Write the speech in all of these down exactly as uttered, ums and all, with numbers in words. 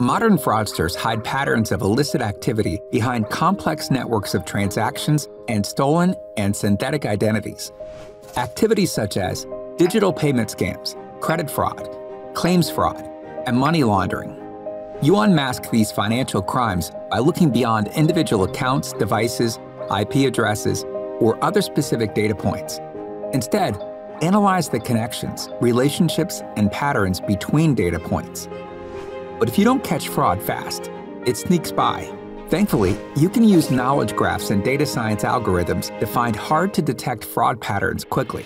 Modern fraudsters hide patterns of illicit activity behind complex networks of transactions and stolen and synthetic identities. Activities such as digital payment scams, credit fraud, claims fraud, and money laundering. You unmask these financial crimes by looking beyond individual accounts, devices, I P addresses, or other specific data points. Instead, analyze the connections, relationships, and patterns between data points. But if you don't catch fraud fast, it sneaks by. Thankfully, you can use knowledge graphs and data science algorithms to find hard-to-detect fraud patterns quickly.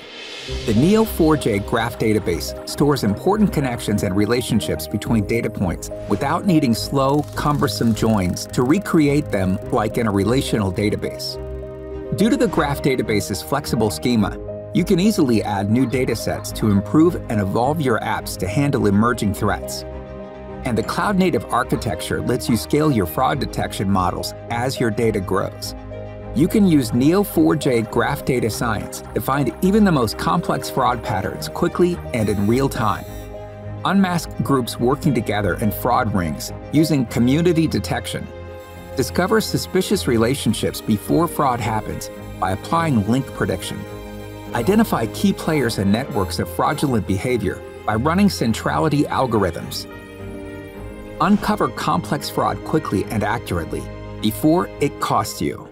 The Neo four J graph database stores important connections and relationships between data points without needing slow, cumbersome joins to recreate them like in a relational database. Due to the graph database's flexible schema, you can easily add new datasets to improve and evolve your apps to handle emerging threats. And the cloud-native architecture lets you scale your fraud detection models as your data grows. You can use Neo four J graph data science to find even the most complex fraud patterns quickly and in real time. Unmask groups working together in fraud rings using community detection. Discover suspicious relationships before fraud happens by applying link prediction. Identify key players and networks of fraudulent behavior by running centrality algorithms. Uncover complex fraud quickly and accurately before it costs you.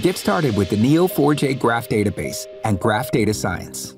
Get started with the Neo four J graph database and graph data science.